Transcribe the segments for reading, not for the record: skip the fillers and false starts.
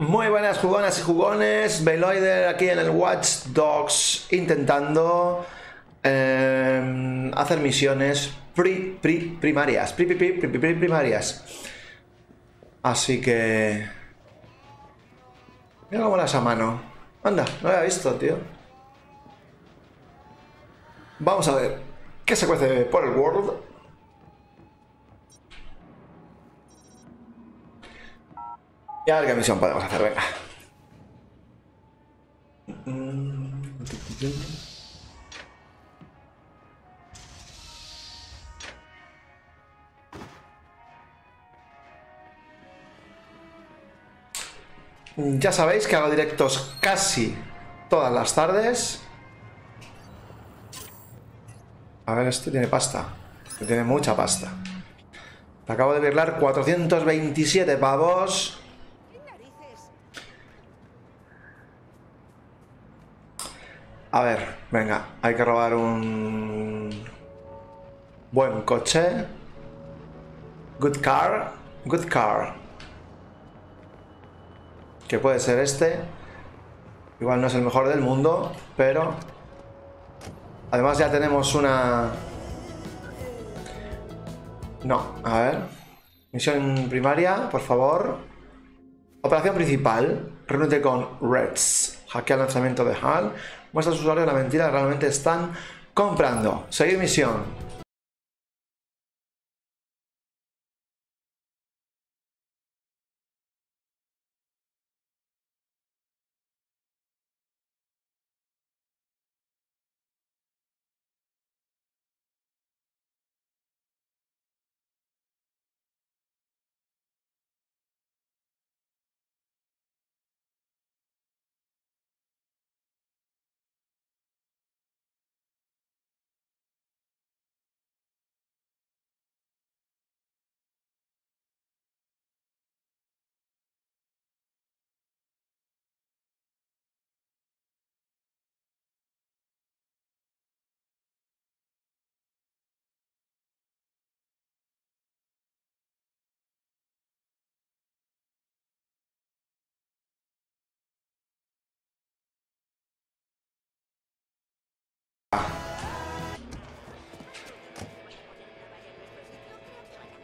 Muy buenas jugonas y jugones, Veloider aquí en el Watch Dogs intentando hacer misiones primarias. Así que... mira cómo las a mano. Anda, no lo había visto, tío. Vamos a ver qué se cuece por el world. Y a ver qué misión podemos hacer, venga. Ya sabéis que hago directos casi todas las tardes. A ver, esto tiene pasta. Tiene mucha pasta. Te acabo de virlar 427 pavos. A ver, venga, hay que robar un buen coche. Good car, good car. Que puede ser este. Igual no es el mejor del mundo, pero... además ya tenemos una... no, a ver. Misión primaria, por favor. Operación principal. Reúnete con Reds. Hackea el lanzamiento de HAL. Muestra a sus usuarios la mentira que realmente están comprando. Seguir misión.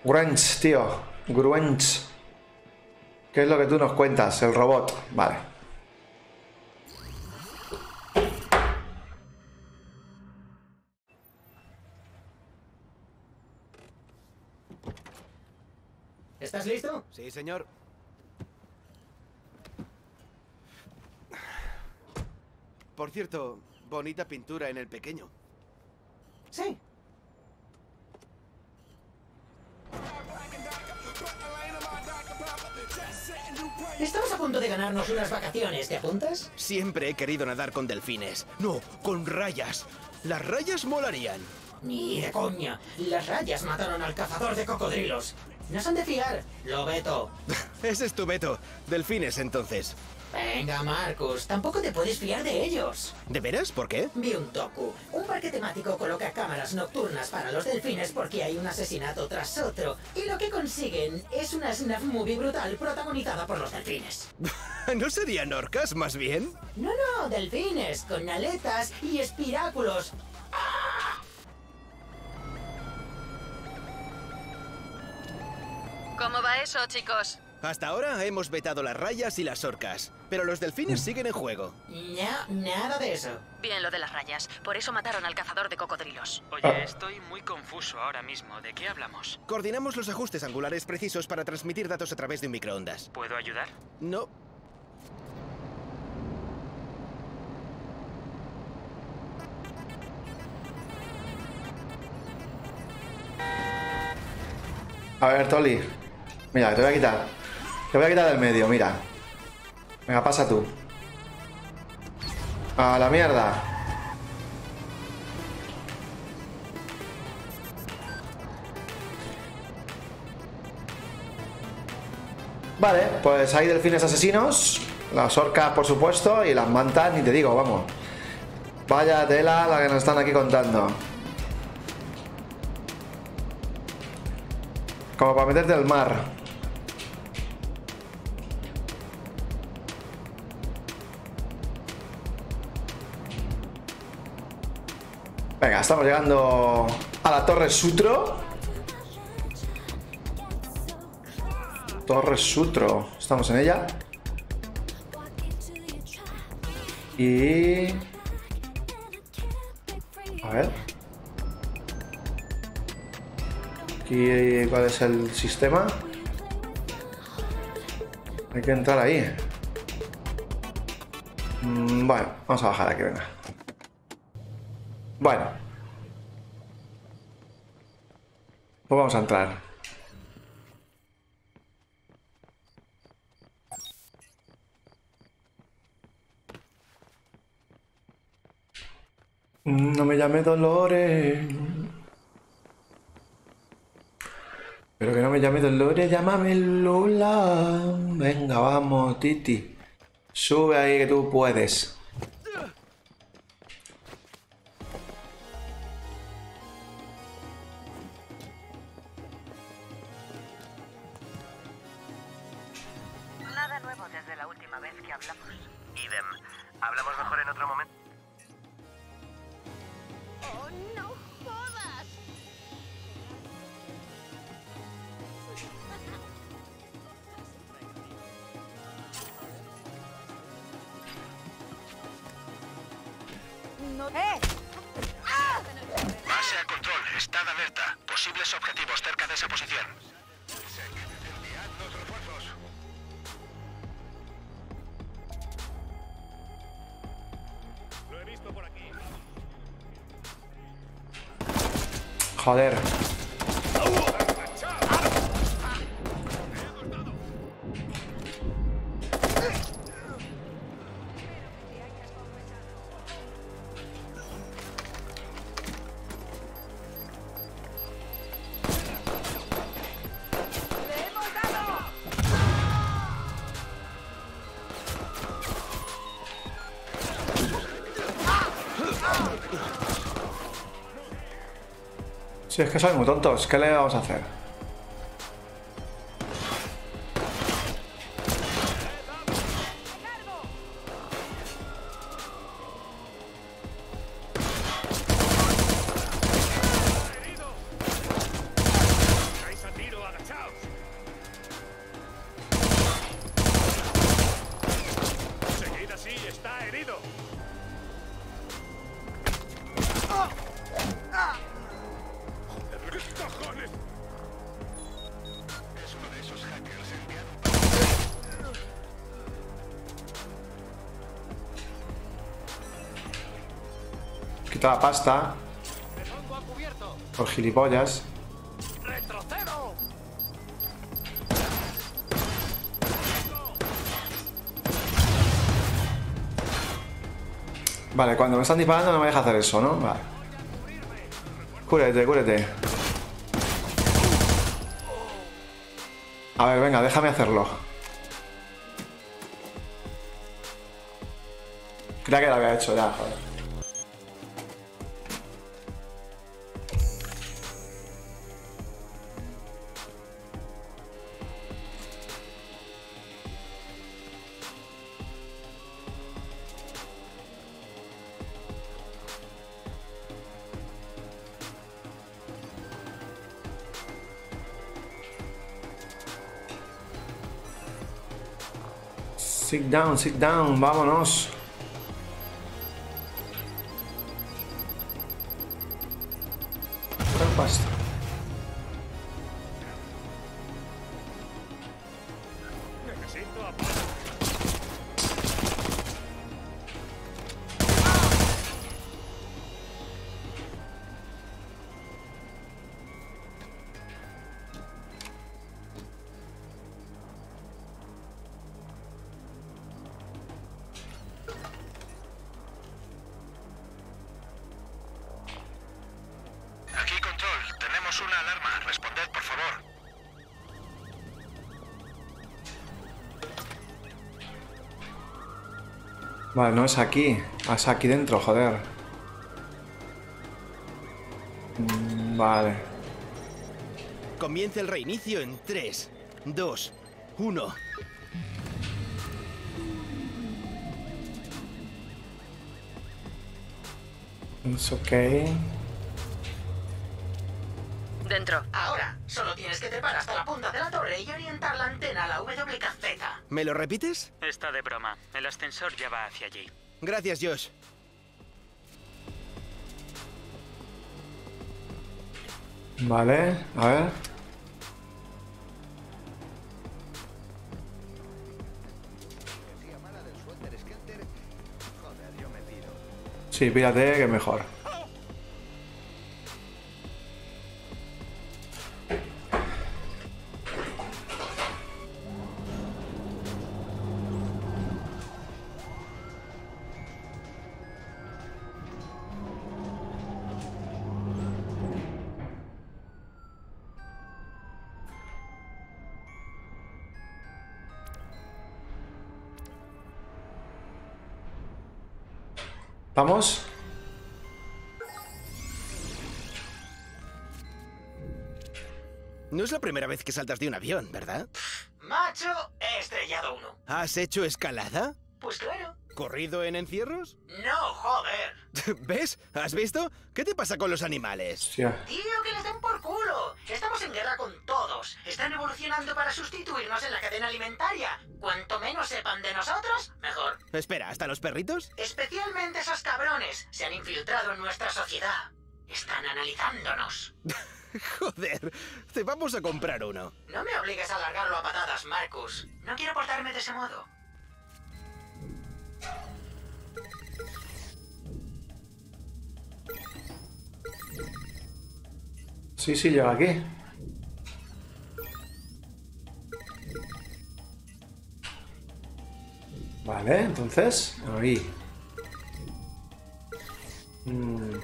Grunge, tío. Grunge. ¿Qué es lo que tú nos cuentas? El robot. Vale. ¿Estás listo? Sí, señor. Por cierto... bonita pintura en el pequeño. Sí. Estamos a punto de ganarnos unas vacaciones, ¿te apuntas? Siempre he querido nadar con delfines. No, con rayas. Las rayas molarían. Ni de coña. Las rayas mataron al cazador de cocodrilos. No son de fiar. Lo veto. Ese es tu veto. Delfines, entonces. Venga, Marcus, tampoco te puedes fiar de ellos. ¿De veras? ¿Por qué? Vi un docu. Un parque temático coloca cámaras nocturnas para los delfines porque hay un asesinato tras otro. Y lo que consiguen es una snuff movie brutal protagonizada por los delfines. ¿No serían orcas, más bien? No, no, delfines, con aletas y espiráculos. ¡Ah! ¿Cómo va eso, chicos? Hasta ahora hemos vetado las rayas y las orcas, pero los delfines siguen en juego. No, nada de eso. Bien lo de las rayas, por eso mataron al cazador de cocodrilos. Oye, estoy muy confuso ahora mismo. ¿De qué hablamos? Coordinamos los ajustes angulares precisos para transmitir datos a través de un microondas. ¿Puedo ayudar? No. A ver, Toli. Mira, te voy a quitar. Te voy a quitar del medio, mira. Venga, pasa tú. A la mierda. Vale, pues hay delfines asesinos. Las orcas, por supuesto. Y las mantas, ni te digo, vamos. Vaya tela la que nos están aquí contando. Como para meterte al mar. Venga, estamos llegando a la Torre Sutro. Torre Sutro, estamos en ella. Y... a ver. Aquí, ¿cuál es el sistema? Hay que entrar ahí. Bueno, vamos a bajar aquí, venga. Bueno. Pues vamos a entrar. No me llame Dolores. Pero que no me llame Dolores, llámame Lola. Venga, vamos, Titi. Sube ahí que tú puedes. Nada nuevo desde la última vez que hablamos. Idem. Hablamos mejor en otro momento. ¡Oh, no jodas! No. Base a control, estad alerta. Posibles objetivos cerca de esa posición. Lo he visto por aquí. Joder. Si es que son muy tontos, ¿qué le vamos a hacer? Quita la pasta por gilipollas. Vale, cuando me están disparando no me deja hacer eso, ¿no? Vale. Cúrate, cúrate. A ver, venga, déjame hacerlo. Creía que lo había hecho ya, joder. Sit down, vámonos. Pasta. Una alarma, responded por favor. Vale, no es aquí. Es aquí dentro, joder. Vale. Comienza el reinicio en 3, 2, 1. Es ok. Dentro. Ahora, solo tienes que trepar hasta la punta de la torre y orientar la antena a la WKZ. ¿Me lo repites? Está de broma. El ascensor ya va hacia allí. Gracias, Josh. Vale, a ver. Sí, pírate, que es mejor. ¿Vamos? No es la primera vez que saltas de un avión, ¿verdad? Macho, he estrellado uno. ¿Has hecho escalada? Pues claro. ¿Corrido en encierros? No, joder. ¿Ves? ¿Has visto? ¿Qué te pasa con los animales? Hostia. Tío, que les den por culo. Estamos en guerra con todos. Están evolucionando para sustituirnos en la cadena alimentaria. Cuanto menos sepan de nosotros, mejor. Espera, ¿hasta los perritos? Especialmente esos cabrones. Se han infiltrado en nuestra sociedad. Están analizándonos. Joder, te vamos a comprar uno. No me obligues a largarlo a patadas, Marcus. No quiero portarme de ese modo. Sí, sí, llega aquí. Vale, entonces, ahí. No,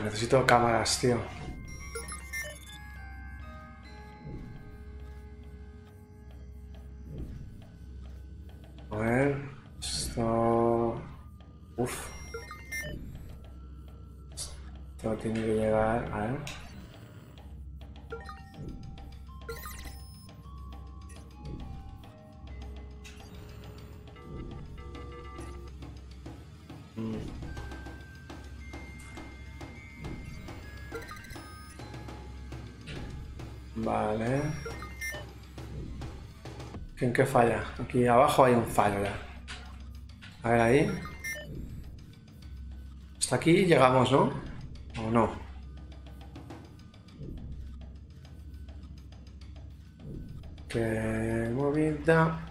necesito cámaras, tío. A ver, esto... Uf. Esto tiene que llegar... A ver. Vale. ¿En qué falla? Aquí abajo hay un fallo ya. A ver ahí. Hasta aquí llegamos, ¿no? ¿O no? Qué movida.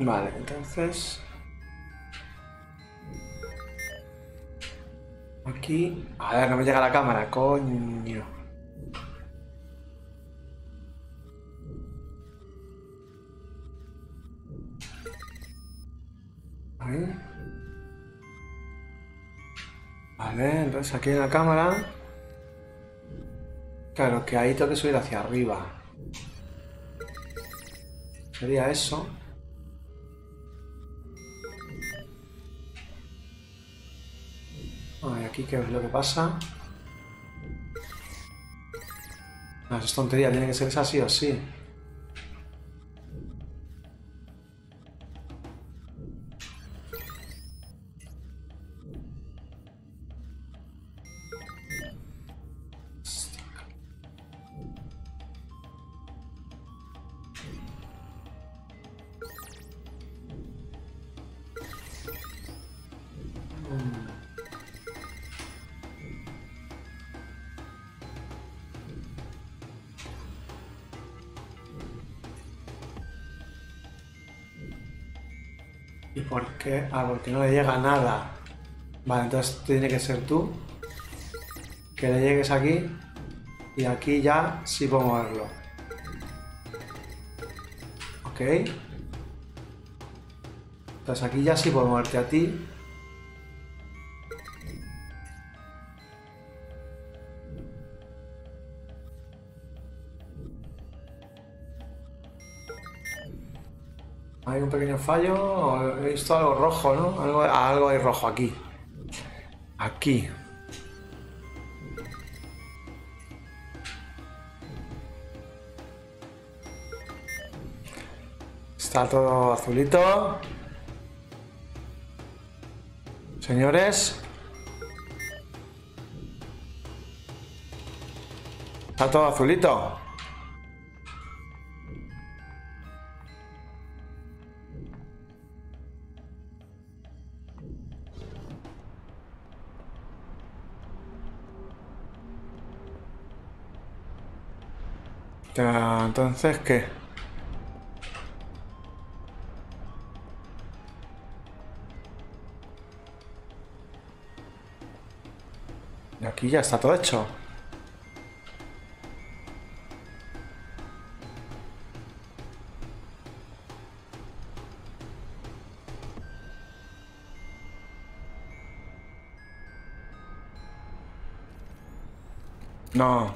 Vale, entonces... Aquí... A ver, no me llega la cámara, coño. Ahí. Vale, entonces aquí en la cámara... Claro, que ahí tengo que subir hacia arriba. Sería eso. A ver, aquí qué es lo que pasa. No, eso es tontería, tiene que ser esa sí o sí. Ah, porque no le llega nada. Vale, entonces tiene que ser tú. Que le llegues aquí. Y aquí ya sí puedo moverlo. Ok. Entonces aquí ya sí puedo moverte a ti. Hay un pequeño fallo. He visto algo rojo, ¿no? Algo hay rojo aquí. Aquí. Está todo azulito. Señores. Está todo azulito. Entonces, ¿qué? Y aquí ya está todo hecho. No.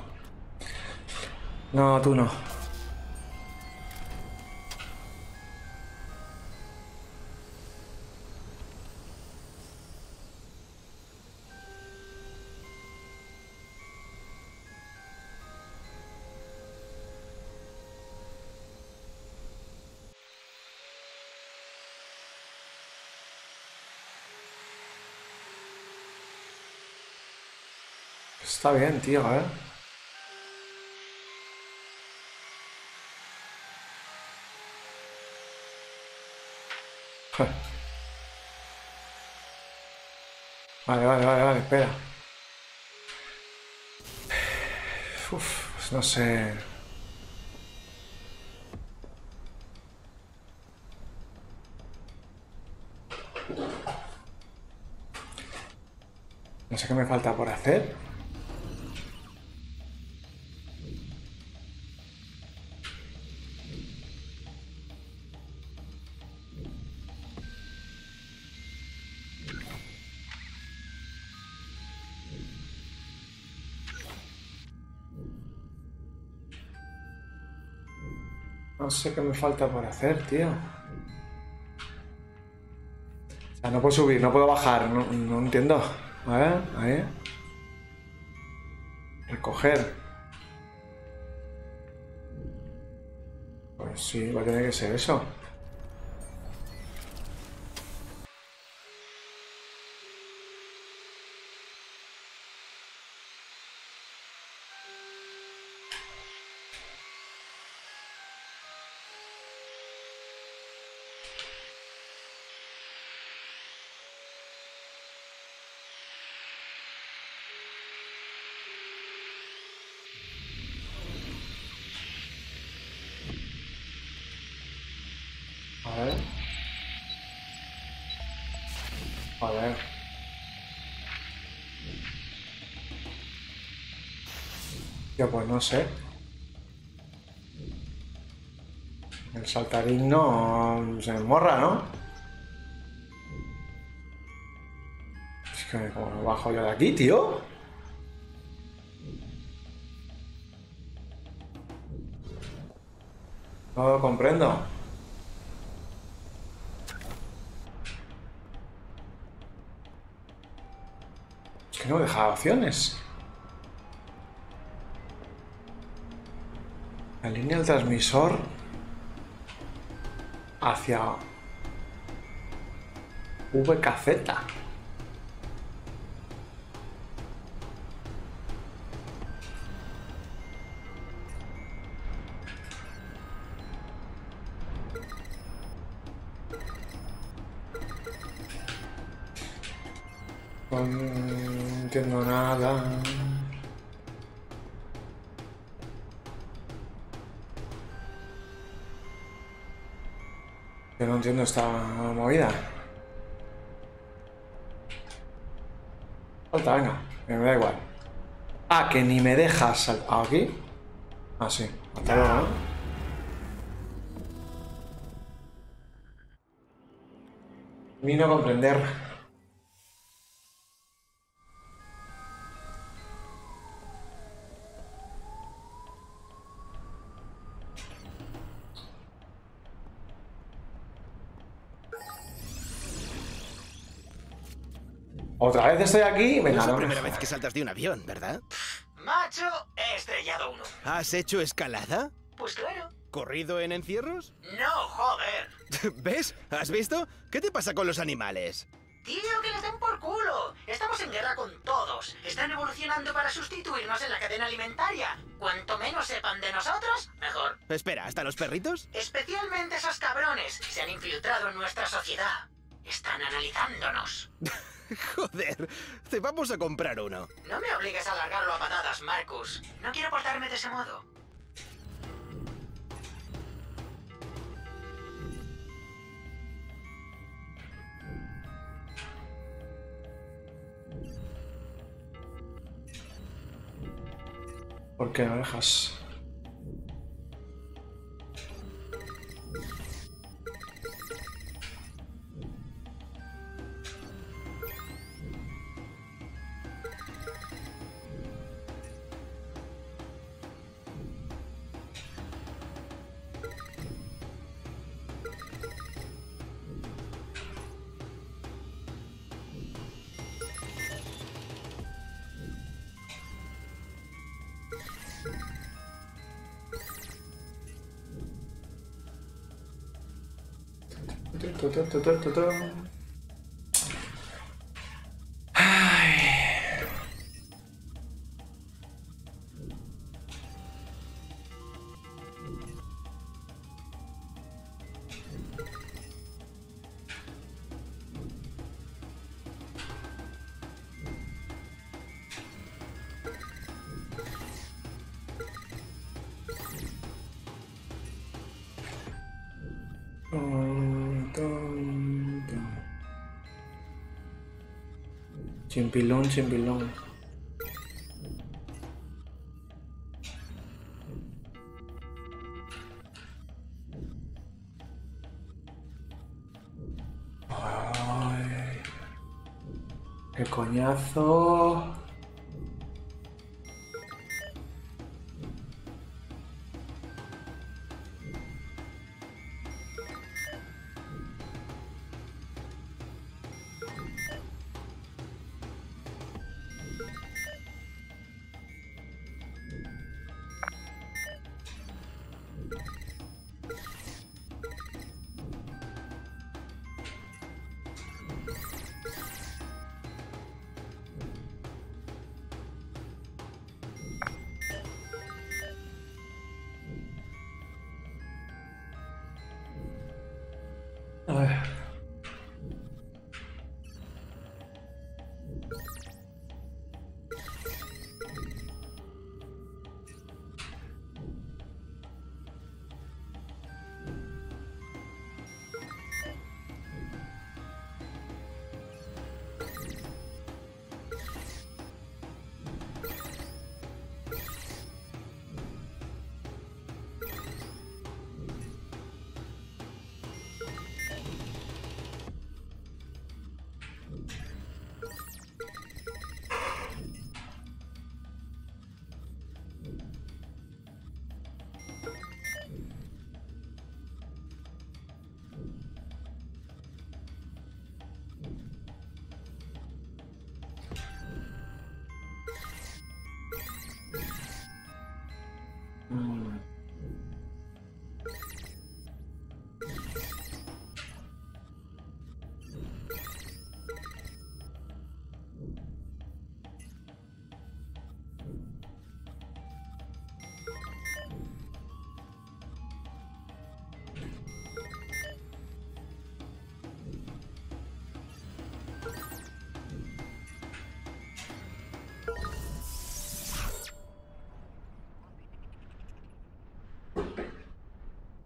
No, tú no. Está bien, tío, ¿eh? Vale, espera. Uf, pues no sé. No sé qué me falta por hacer. No sé qué me falta por hacer, tío. O sea, no puedo subir, no puedo bajar, no entiendo. A ver, ahí. Recoger. Pues sí, va a tener que ser eso. Pues no sé. El saltarín no se morra, ¿no? Es que como bajo yo de aquí, tío. No lo comprendo. Es que no deja opciones. Alinea el transmisor hacia VKZ. No entiendo nada. No entiendo esta movida. Falta, venga, me da igual. Ah, que ni me dejas saltar aquí. Ah, sí, hasta luego, ¿no? Ni no comprender. Otra vez estoy aquí. Venga, no es la primera vez que saltas de un avión, ¿verdad? Macho, he estrellado uno. ¿Has hecho escalada? Pues claro. ¿Corrido en encierros? No, joder. ¿Ves? ¿Has visto? ¿Qué te pasa con los animales? Tío, que les den por culo. Estamos en guerra con todos. Están evolucionando para sustituirnos en la cadena alimentaria. Cuanto menos sepan de nosotros, mejor. Espera, ¿hasta los perritos? Especialmente esos cabrones. Se han infiltrado en nuestra sociedad. Están analizándonos. Joder, te vamos a comprar uno. No me obligues a largarlo a patadas, Marcus. No quiero portarme de ese modo. ¿Por qué no dejas? Ay. Chimpilón, chimpilón. Ay, qué coñazo.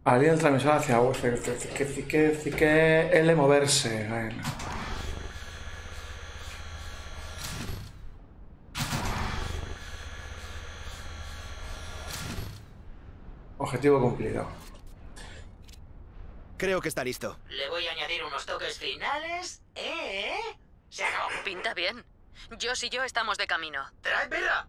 Alía el transmisor hacia Wolf, que L moverse. Bueno. Objetivo cumplido. Creo que está listo. Le voy a añadir unos toques finales. Se acabó. Pinta bien. Josh y yo estamos de camino. ¡Trae vela!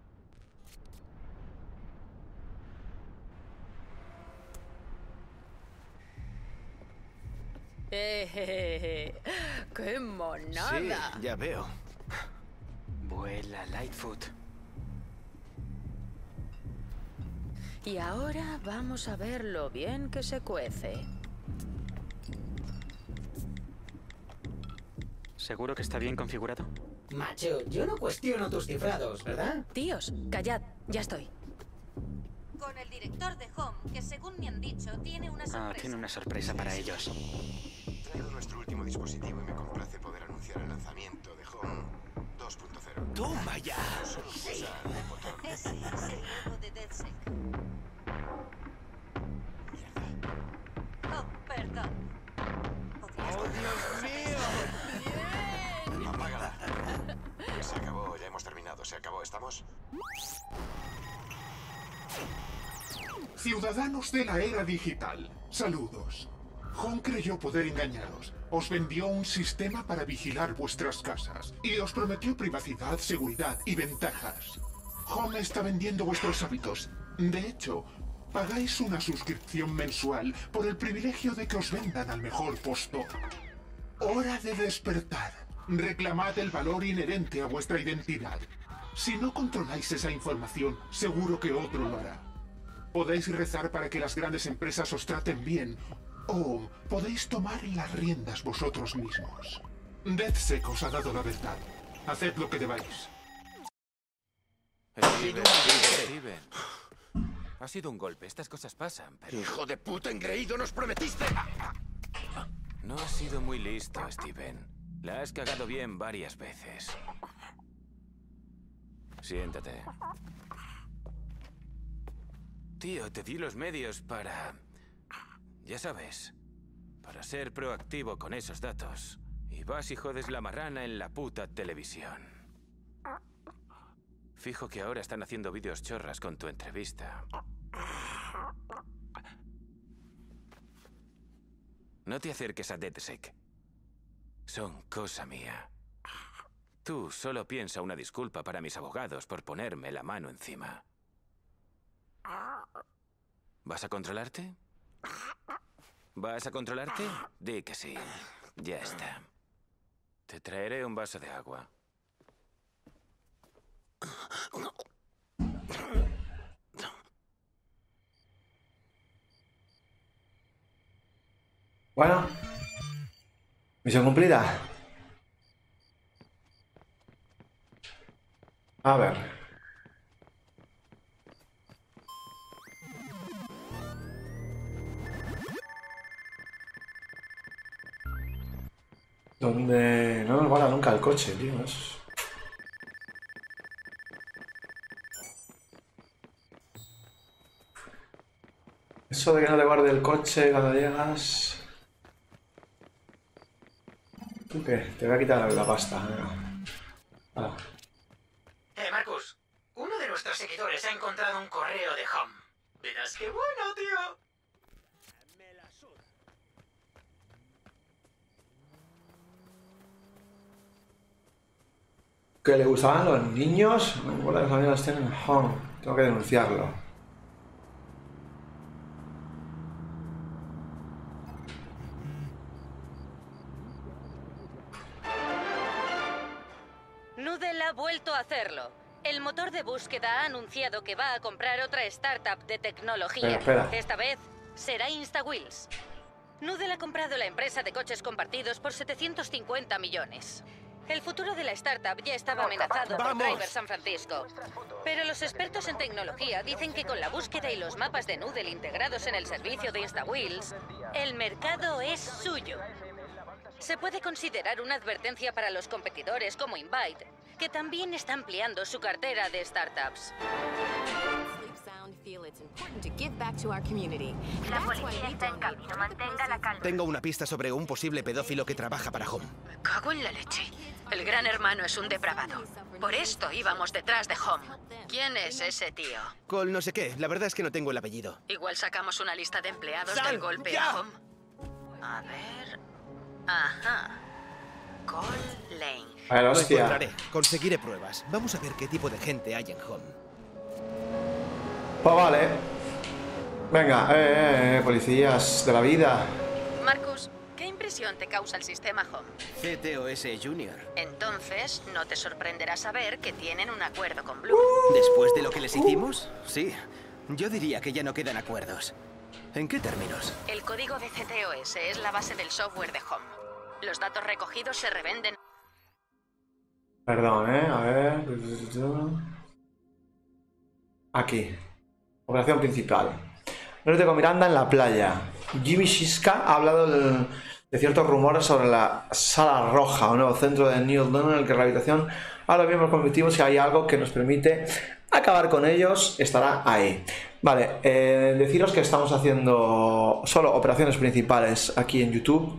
¡Qué monada! Sí, ya veo. Vuela, Lightfoot. Y ahora vamos a ver lo bien que se cuece. ¿Seguro que está bien configurado? Macho, yo no cuestiono tus cifrados, ¿verdad? Tíos, callad, ya estoy. Con el director de Home, que según me han dicho, tiene una sorpresa. Ah, tiene una sorpresa para ellos. He traído nuestro último dispositivo y me complace poder anunciar el lanzamiento de Home 2.0. ¡Toma ya! Sí. Ese es el nuevo de DedSec. Mierda. Oh, perdón. ¡Oh, Dios mío! ¡Bien! ¡Apágala! Se acabó, ya hemos terminado. Se acabó, ¿estamos? Ciudadanos de la era digital, saludos. Home creyó poder engañaros. Os vendió un sistema para vigilar vuestras casas y os prometió privacidad, seguridad y ventajas. Home está vendiendo vuestros hábitos. De hecho, pagáis una suscripción mensual por el privilegio de que os vendan al mejor postor. Hora de despertar. Reclamad el valor inherente a vuestra identidad. Si no controláis esa información, seguro que otro lo hará. Podéis rezar para que las grandes empresas os traten bien, o podéis tomar las riendas vosotros mismos. DedSec os ha dado la verdad. Haced lo que debáis. Steven. Ha sido un golpe, estas cosas pasan, pero... ¡Hijo de puta engreído, nos prometiste! No has sido muy listo, Steven. La has cagado bien varias veces. Siéntate. Tío, te di los medios para... Ya sabes, para ser proactivo con esos datos. Y vas y jodes la marrana en la puta televisión. Fijo que ahora están haciendo vídeos chorras con tu entrevista. No te acerques a DedSec. Son cosa mía. Tú solo piensa una disculpa para mis abogados por ponerme la mano encima. ¿Vas a controlarte? ¿Vas a controlarte? Di que sí. Ya está. Te traeré un vaso de agua. Bueno. Misión cumplida. A ver. Donde no nos vale nunca el coche, tío. Eso de que no te guarde el coche cuando llegas... ¿Tú qué? Te voy a quitar la pasta. Ah. Marcus, uno de nuestros seguidores ha encontrado un correo de Home. Verás qué bueno, tío. Que le gustaban los niños, no me acuerdo que los amigos tienen Home, tengo que denunciarlo. Nudle ha vuelto a hacerlo. El motor de búsqueda ha anunciado que va a comprar otra startup de tecnología. Espera. Esta vez será InstaWheels. Nudle ha comprado la empresa de coches compartidos por 750 millones. El futuro de la startup ya estaba amenazado por Driver San Francisco. Pero los expertos en tecnología dicen que con la búsqueda y los mapas de Nudle integrados en el servicio de InstaWheels, el mercado es suyo. Se puede considerar una advertencia para los competidores como Invite, que también está ampliando su cartera de startups. La policía está en camino. Mantenga la calma. Tengo una pista sobre un posible pedófilo que trabaja para Home. Me cago en la leche. El gran hermano es un depravado. Por esto íbamos detrás de Home. ¿Quién es ese tío? Cole no sé qué. La verdad es que no tengo el apellido. Igual sacamos una lista de empleados del golpe a Home. A ver... Ajá. Cole Lane. A ver, hostia. Lo encontraré. Conseguiré pruebas. Vamos a ver qué tipo de gente hay en Home. Pues vale. Venga, policías de la vida. Marcus, ¿qué impresión? presión te causa el sistema Home? CTOS Junior. Entonces, no te sorprenderá saber que tienen un acuerdo con Blue. ¿Después de lo que les hicimos? Sí. Yo diría que ya no quedan acuerdos. ¿En qué términos? El código de CTOS es la base del software de Home. Los datos recogidos se revenden... Perdón, a ver... Aquí. Operación principal. Norte con Miranda en la playa. Jimmy Siska ha hablado de ciertos rumores sobre la Sala Roja, un nuevo centro de New Dawn en el que la habitación a los miembros conflictivos, si hay algo que nos permite acabar con ellos, estará ahí. Vale, deciros que estamos haciendo solo operaciones principales aquí en YouTube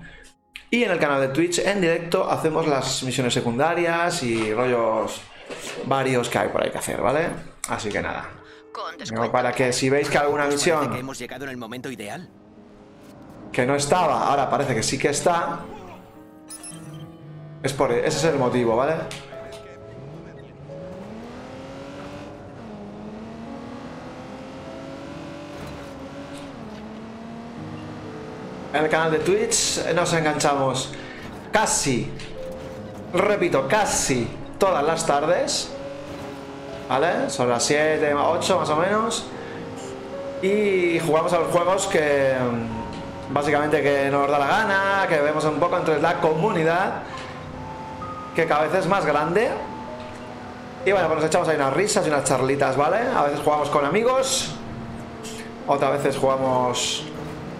y en el canal de Twitch en directo hacemos las misiones secundarias y rollos varios que hay por ahí que hacer, ¿vale? Así que nada. No, para que si veis que alguna misión que hemos llegado en el momento ideal, que no estaba, ahora parece que sí que está, es por ese es el motivo, ¿vale? En el canal de Twitch nos enganchamos casi, repito, casi todas las tardes, ¿vale? Son las 7, 8 más o menos. Y jugamos a los juegos que básicamente que nos da la gana, que vemos un poco entre la comunidad, que cada vez es más grande. Y bueno, pues nos echamos ahí unas risas y unas charlitas, ¿vale? A veces jugamos con amigos, otras veces jugamos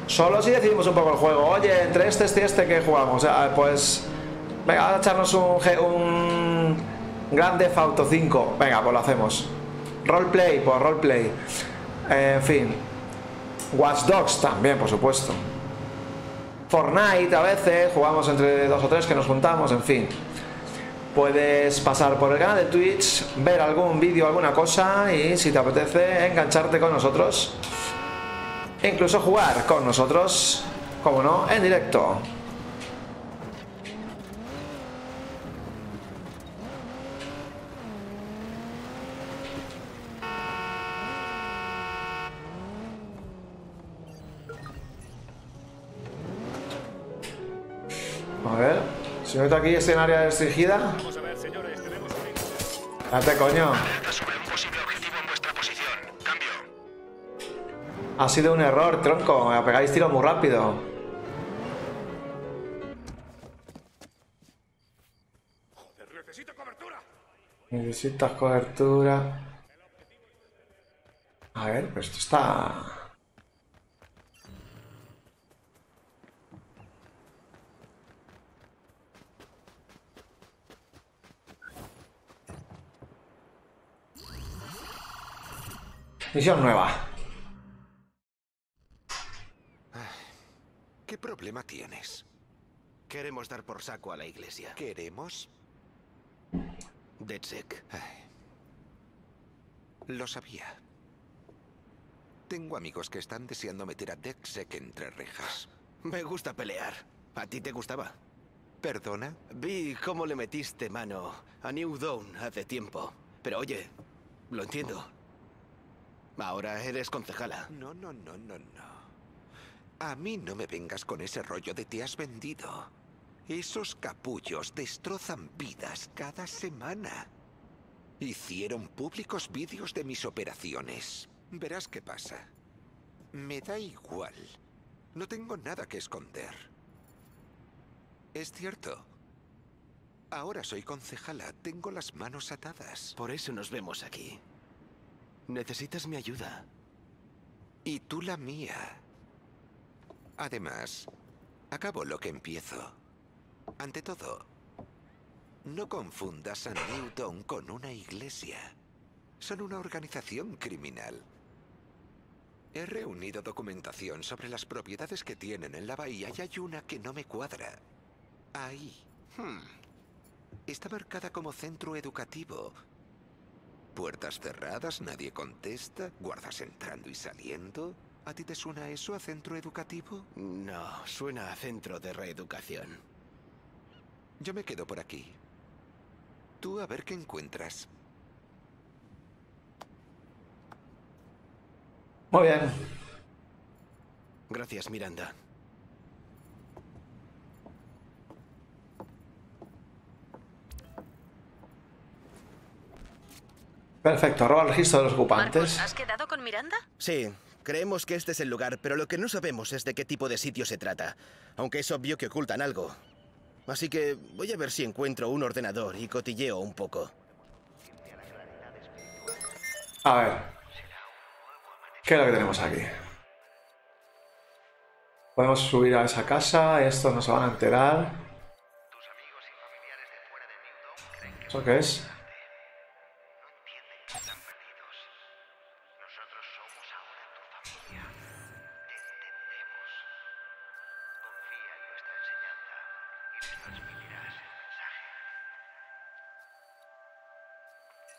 solos y decidimos un poco el juego. Oye, entre este y este, ¿qué jugamos? Pues venga, vamos a echarnos un Grand Theft Auto 5, venga, pues lo hacemos. Roleplay, pues roleplay. En fin. Watch Dogs también, por supuesto. Fortnite a veces, jugamos entre dos o tres que nos juntamos, en fin. Puedes pasar por el canal de Twitch, ver algún vídeo, alguna cosa y si te apetece engancharte con nosotros. E incluso jugar con nosotros, como no, en directo. A ver, si meto aquí este en área restringida. Vamos a ver, señores, tenemos un... Date, coño. Sobre un posible objetivo en vuestra posición. Cambio. Ha sido un error, tronco. Me pegáis tiro muy rápido. Joder, necesito cobertura. Necesitas cobertura. A ver, pues esto está... Misión nueva. ¿Qué problema tienes? Queremos dar por saco a la iglesia. ¿Queremos? DedSec. Lo sabía. Tengo amigos que están deseando meter a DedSec entre rejas. Me gusta pelear. ¿A ti te gustaba? ¿Perdona? Vi cómo le metiste mano a New Dawn hace tiempo. Pero oye, lo entiendo. Ahora eres concejala. No, no, no, no, no. A mí no me vengas con ese rollo de te has vendido. Esos capullos destrozan vidas cada semana. Hicieron públicos vídeos de mis operaciones. Verás qué pasa. Me da igual. No tengo nada que esconder. Es cierto. Ahora soy concejala. Tengo las manos atadas. Por eso nos vemos aquí. Necesitas mi ayuda. Y tú la mía. Además, acabo lo que empiezo. Ante todo, no confundas a Newtown con una iglesia. Son una organización criminal. He reunido documentación sobre las propiedades que tienen en la bahía y hay una que no me cuadra. Ahí. Está marcada como centro educativo. Puertas cerradas, nadie contesta, guardas entrando y saliendo. ¿A ti te suena eso a centro educativo? No, suena a centro de reeducación. Yo me quedo por aquí. Tú a ver qué encuentras. Muy bien. Gracias, Miranda. Perfecto, arroba el registro de los ocupantes. Marcos, ¿has quedado con Miranda? Sí, creemos que este es el lugar, pero lo que no sabemos es de qué tipo de sitio se trata. Aunque es obvio que ocultan algo. Así que voy a ver si encuentro un ordenador y cotilleo un poco. A ver. ¿Qué es lo que tenemos aquí? Podemos subir a esa casa, estos nos van a enterar. ¿Eso qué es?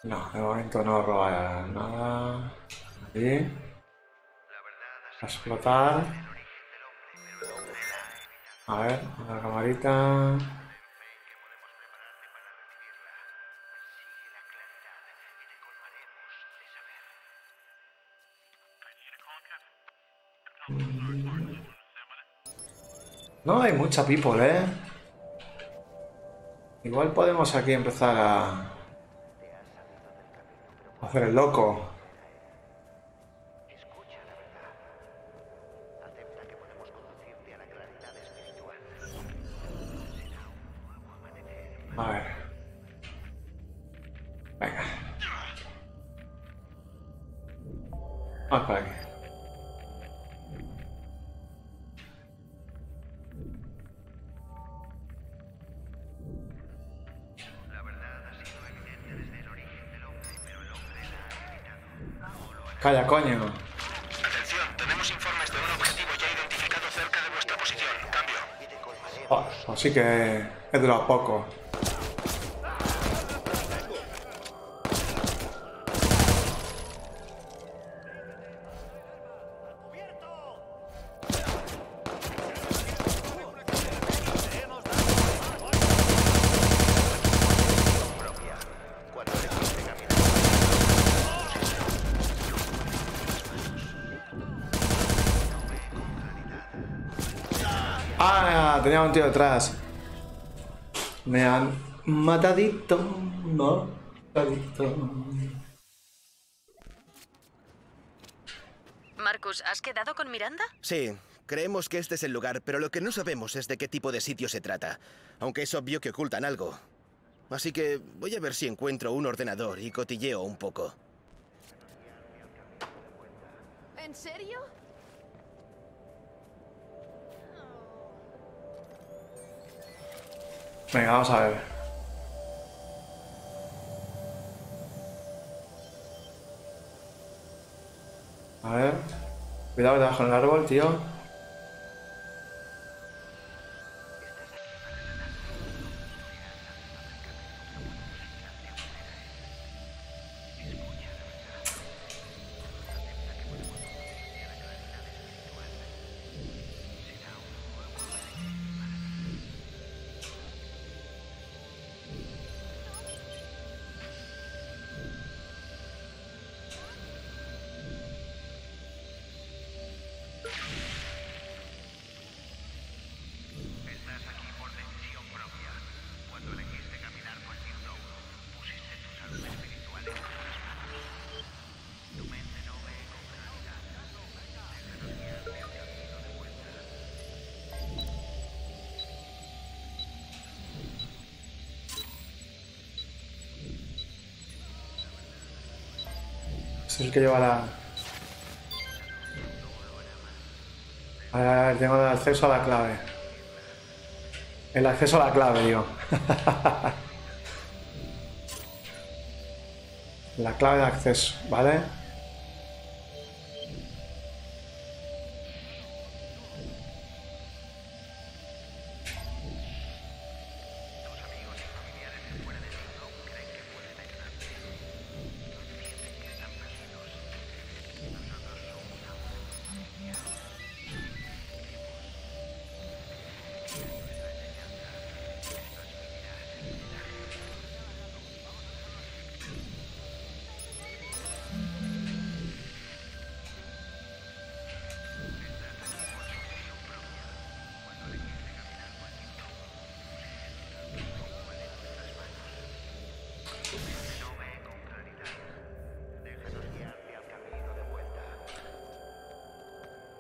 No, de momento no robar nada. Aquí. A explotar. A ver, una camarita. No hay mucha people, ¿eh? Igual podemos aquí empezar a... hacer el loco. Escucha la verdad. Acepta que podemos conducirte a la claridad espiritual. Será un nuevo amanecer. A ver. Venga. Vamos por aquí. Calla, coño. Atención, tenemos informes de un objetivo ya identificado cerca de vuestra posición. Cambio. Oh, así que he durado poco. Tenía un tío detrás. Me han matadito. No, matadito. Marcus, ¿has quedado con Miranda? Sí, creemos que este es el lugar, pero lo que no sabemos es de qué tipo de sitio se trata. Aunque es obvio que ocultan algo. Así que voy a ver si encuentro un ordenador y cotilleo un poco. ¿En serio? Venga, vamos a ver. A ver. Cuidado que te bajo en el árbol, tío. Es el que lleva la... A ver, tengo el acceso a la clave. El acceso a la clave, digo. La clave de acceso, ¿vale?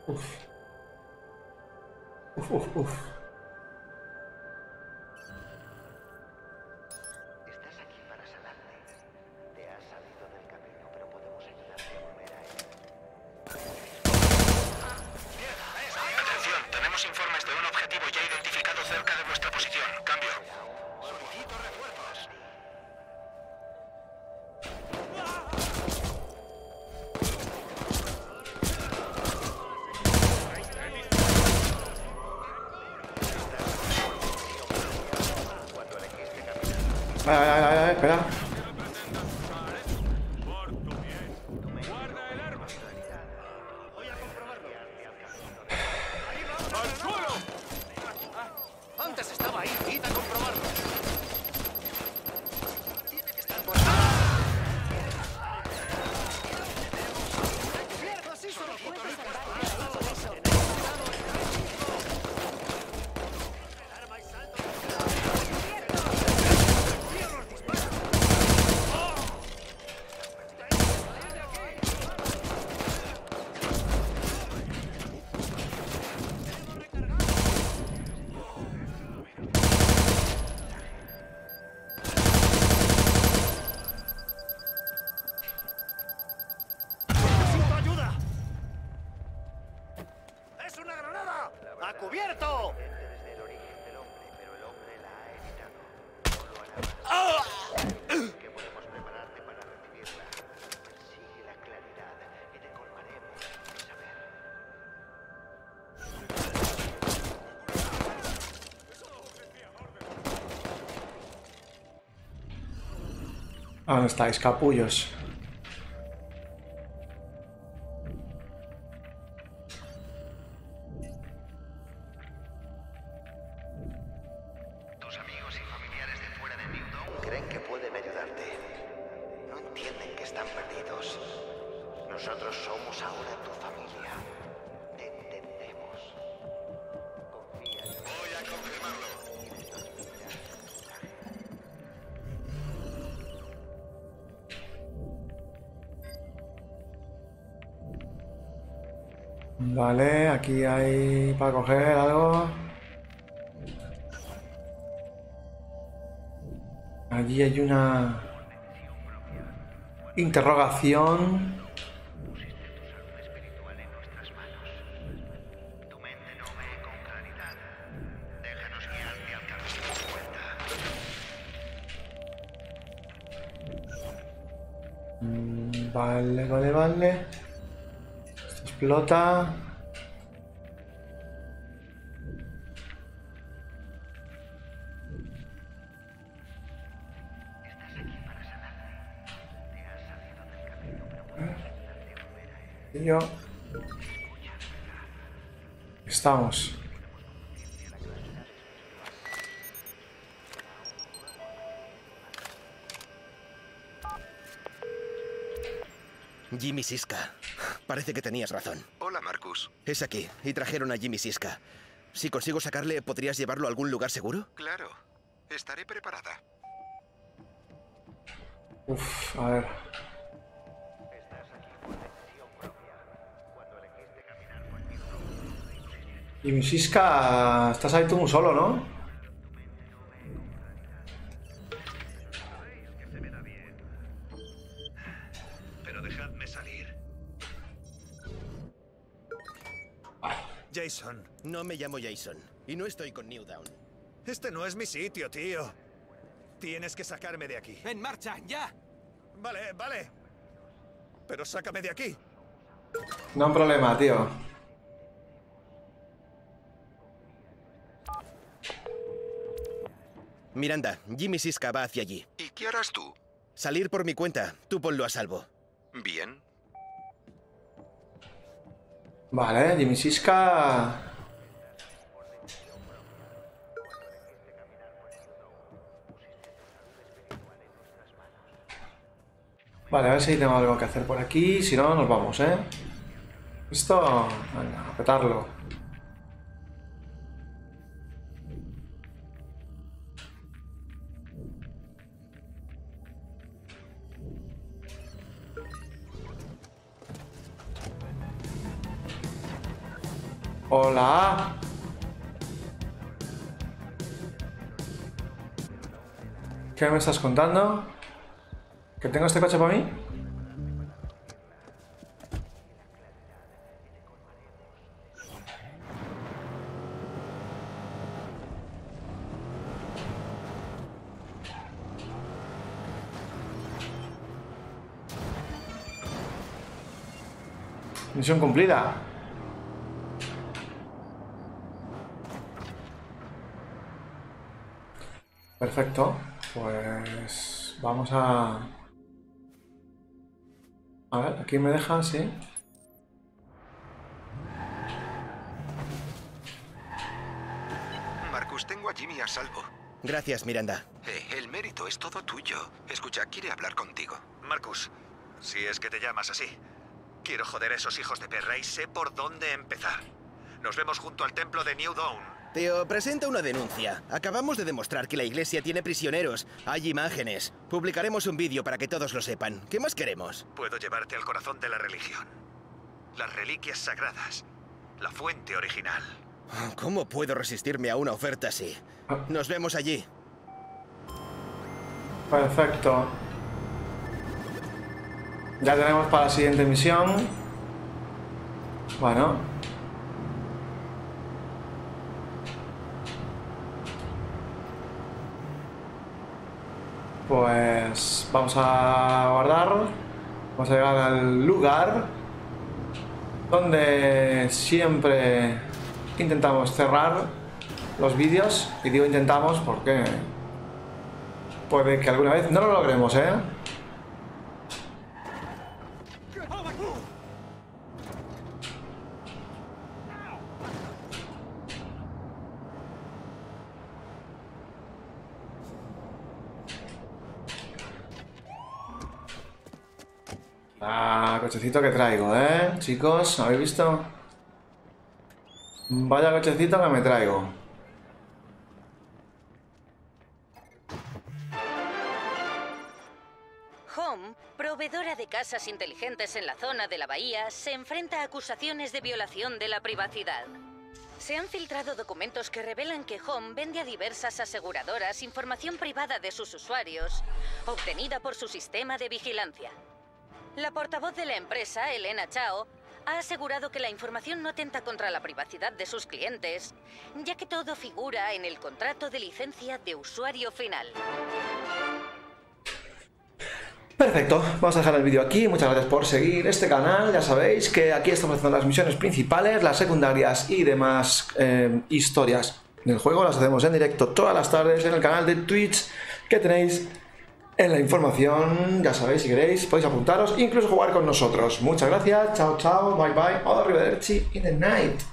Estás aquí para sanarte. Te has salido del camino, pero podemos ayudarte a volver a él. Atención, tenemos informes de un objetivo ya identificado cerca de vuestra posición. Cambio. Solicito refuerzos. Espera. Guarda el arma. Voy a comprobarlo. ¡Al suelo! Antes estaba ahí, quita comprobarlo. Tiene que estar por ahí. ¿Dónde estáis, capullos? Tus amigos y familiares de fuera de New Dawn creen que pueden ayudarte. No entienden que están perdidos. Nosotros somos ahora tu familia. Te entendemos. Confía en nosotros. Voy a confirmarlo. Vale, aquí hay para coger algo. Allí hay una interrogación. Pusiste tu salud espiritual en nuestras manos. Tu mente no ve con claridad. Déjanos guiarte al camino de vuelta. Vale. Explota. Estás aquí para sanarte. Te has salido del camino, pero puedes ayudarte a volver a él. Y yo. Estamos. Jimmy Siska. Parece que tenías razón. Hola, Marcus. Es aquí, y trajeron a Jimmy Siska. Si consigo sacarle, ¿podrías llevarlo a algún lugar seguro? Claro. Estaré preparada. Uf, a ver. Jimmy Siska, estás ahí tú muy solo, ¿no? Jason. No me llamo Jason, y no estoy con Newtown. Este no es mi sitio, tío. Tienes que sacarme de aquí. ¡En marcha, ya! Vale. Pero sácame de aquí. No hay problema, tío. Miranda, Jimmy Siska va hacia allí. ¿Y qué harás tú? Salir por mi cuenta. Tú ponlo a salvo. Bien. Vale, Jimmy Siska. Vale, a ver si tengo algo que hacer por aquí. Si no, nos vamos, ¿eh? Esto... Venga, a petarlo. Hola. ¿Qué me estás contando? ¿Que tengo este coche para mí? Misión cumplida. Perfecto. Pues vamos a... A ver, aquí me deja, sí. Marcus, tengo a Jimmy a salvo. Gracias, Miranda. El mérito es todo tuyo. Escucha, quiere hablar contigo. Marcus, si es que te llamas así. Quiero joder a esos hijos de perra y sé por dónde empezar. Nos vemos junto al templo de New Dawn. Tío, presenta una denuncia. Acabamos de demostrar que la iglesia tiene prisioneros. Hay imágenes. Publicaremos un vídeo para que todos lo sepan. ¿Qué más queremos? Puedo llevarte al corazón de la religión. Las reliquias sagradas. La fuente original. ¿Cómo puedo resistirme a una oferta así? Nos vemos allí. Perfecto. Ya tenemos para la siguiente misión. Bueno. Pues vamos a guardar. Vamos a llegar al lugar donde siempre intentamos cerrar los vídeos. Y digo intentamos porque puede que alguna vez no lo logremos, ¿eh? Cochecito que traigo, chicos, ¿habéis visto? Vaya cochecito que me traigo. Home, proveedora de casas inteligentes en la zona de la bahía, se enfrenta a acusaciones de violación de la privacidad. Se han filtrado documentos que revelan que Home vende a diversas aseguradoras información privada de sus usuarios, obtenida por su sistema de vigilancia. La portavoz de la empresa, Elena Chao, ha asegurado que la información no atenta contra la privacidad de sus clientes, ya que todo figura en el contrato de licencia de usuario final. Perfecto, vamos a dejar el vídeo aquí. Muchas gracias por seguir este canal. Ya sabéis que aquí estamos haciendo las misiones principales, las secundarias y demás historias del juego. Las hacemos en directo todas las tardes en el canal de Twitch que tenéis en la información, ya sabéis, si queréis, podéis apuntaros e incluso jugar con nosotros. Muchas gracias, chao, chao, bye, bye, all arrivederci in the night.